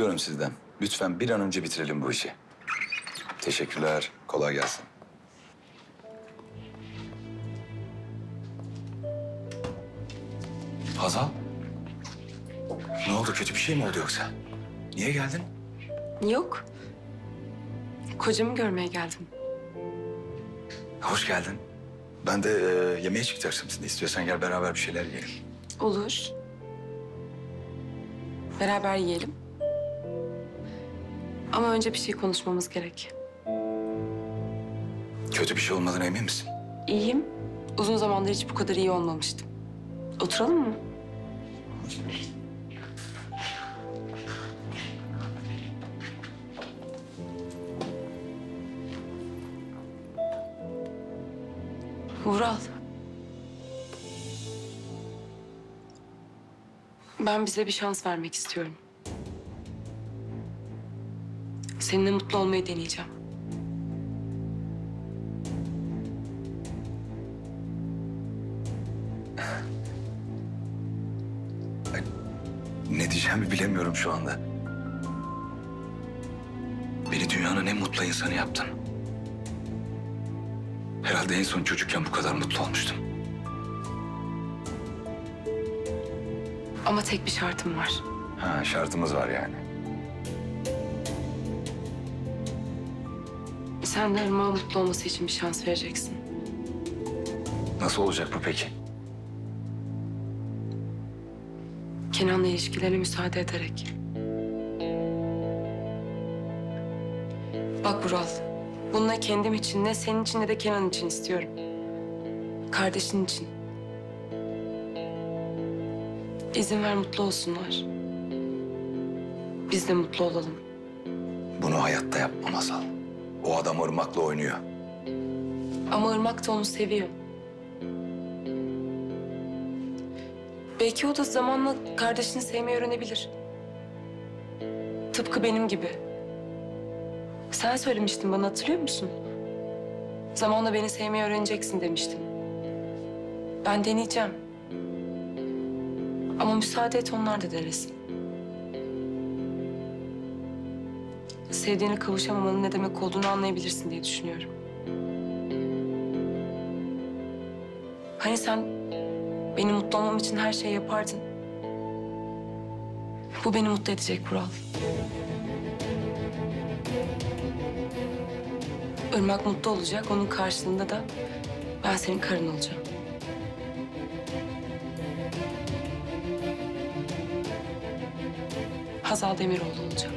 bekliyorum sizden. Lütfen bir an önce bitirelim bu işi. Teşekkürler. Kolay gelsin. Hazal. Ne oldu? Kötü bir şey mi oldu yoksa? Niye geldin? Yok. Kocamı görmeye geldim. Hoş geldin. Ben de yemeğe çıkacaksın şimdi. İstiyorsan gel beraber bir şeyler yiyelim. Olur. Beraber yiyelim. Ama önce bir şey konuşmamız gerek. Kötü bir şey olmadığına emin misin? İyiyim. Uzun zamandır hiç bu kadar iyi olmamıştım. Oturalım mı? Vural. Ben bize bir şans vermek istiyorum. Seninle mutlu olmayı deneyeceğim. Ne diyeceğimi bilemiyorum şu anda. Beni dünyanın en mutlu insanı yaptın. Herhalde en son çocukken bu kadar mutlu olmuştum. Ama tek bir şartım var. Ha, şartımız var yani. Sen de Irmak'ın mutlu olması için bir şans vereceksin. Nasıl olacak bu peki? Kenan'la ilişkilerine müsaade ederek. Bak Vural, bunu ne kendim için, ne senin için, ne de Kenan için istiyorum. Kardeşin için. İzin ver mutlu olsunlar. Biz de mutlu olalım. Bunu hayatta yapmam Hazal. O adam Irmak'la oynuyor. Ama Irmak da onu seviyor. Belki o da zamanla kardeşini sevmeyi öğrenebilir. Tıpkı benim gibi. Sen söylemiştin bana, hatırlıyor musun? Zamanla beni sevmeyi öğreneceksin demiştin. Ben deneyeceğim. Ama müsaade et, onlar da denesin. Sevdiğine kavuşamamanın ne demek olduğunu anlayabilirsin diye düşünüyorum. Hani sen benim mutlu olmam için her şeyi yapardın. Bu beni mutlu edecek Vural. Irmak mutlu olacak, onun karşılığında da ben senin karın olacağım. Hazal Demiroğlu olacağım.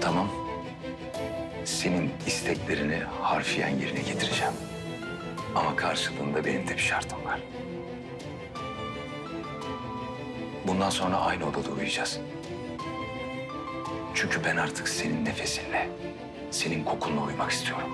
Tamam. Senin isteklerini harfiyen yerine getireceğim. Ama karşılığında benim de bir şartım var. Bundan sonra aynı odada uyuyacağız. Çünkü ben artık senin nefesinle, senin kokunla uyumak istiyorum.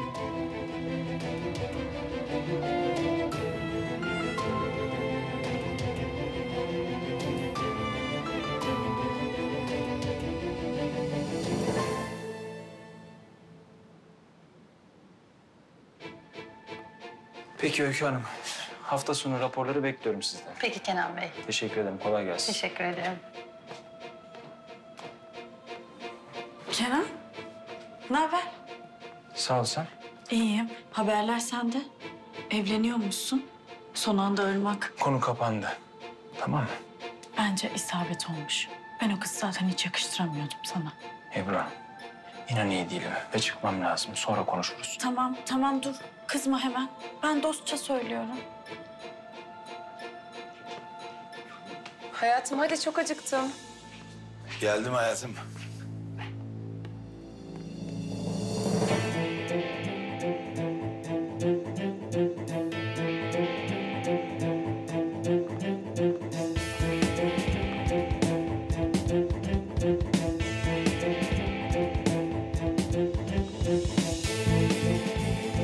Peki Öykü Hanım, hafta sonu raporları bekliyorum sizden. Peki Kenan Bey. Teşekkür ederim, kolay gelsin. Teşekkür ederim. Kenan, ne haber? Sağ ol, sen? İyiyim. Haberler sende. Evleniyormuşsun. Son anda Irmak. Konu kapandı. Tamam mı? Bence isabet olmuş. Ben o kızı zaten hiç yakıştıramıyordum sana. Ebru, inan iyi değilim ve çıkmam lazım. Sonra konuşuruz. Tamam, tamam dur. Kızma hemen. Ben dostça söylüyorum. Hayatım hadi, çok acıktım. Geldim hayatım.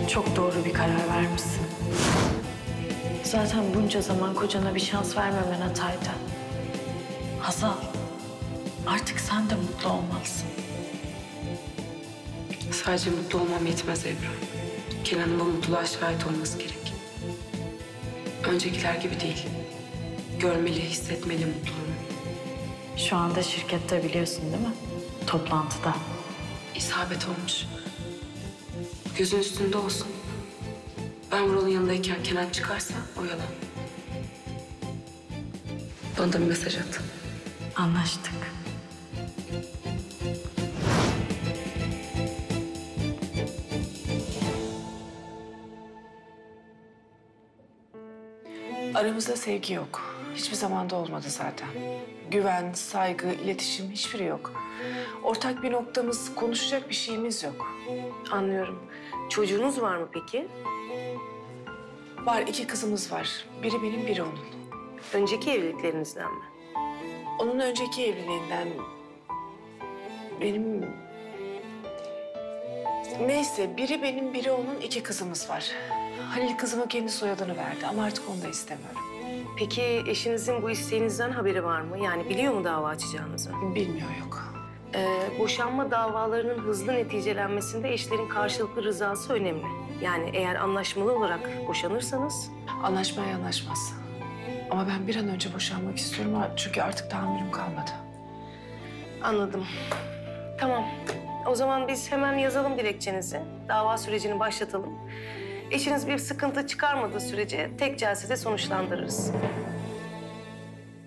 Çok doğru bir karar vermişsin. Zaten bunca zaman kocana bir şans vermemen hataydı. Hazal, artık sen de mutlu olmalısın. Sadece mutlu olmam yetmez Ebru. Kenan'ın bu mutluluğa şahit olması gerek. Öncekiler gibi değil. Görmeli, hissetmeli mutluluğunu. Şu anda şirkette biliyorsun değil mi? Toplantıda. İsabet olmuş. Gözün üstünde olsun. Ben Vural'ın yanındayken Kenan çıkarsa o yalan. Bana da bir mesaj at. Anlaştık. Aramızda sevgi yok. Hiçbir zamanda olmadı zaten. Güven, saygı, iletişim hiçbiri yok. Ortak bir noktamız, konuşacak bir şeyimiz yok. Anlıyorum. Çocuğunuz var mı peki? Var, 2 kızımız var. Biri benim, biri onun. Önceki evliliklerinizden mi? Onun önceki evliliğinden... Benim... Neyse, biri benim, biri onun, 2 kızımız var. Halil kızıma kendi soyadını verdi ama artık onu da istemiyorum. Peki eşinizin bu isteğinizden haberi var mı? Yani biliyor mu dava açacağınızı? Bilmiyor, yok. Boşanma davalarının hızlı neticelenmesinde eşlerin karşılıklı rızası önemli. Yani eğer anlaşmalı olarak boşanırsanız... Anlaşmaya anlaşmaz. Ama ben bir an önce boşanmak istiyorum çünkü artık tahammülüm kalmadı. Anladım. Tamam. O zaman biz hemen yazalım dilekçenizi. Dava sürecini başlatalım. Eşiniz bir sıkıntı çıkarmadığı sürece tek celsede sonuçlandırırız.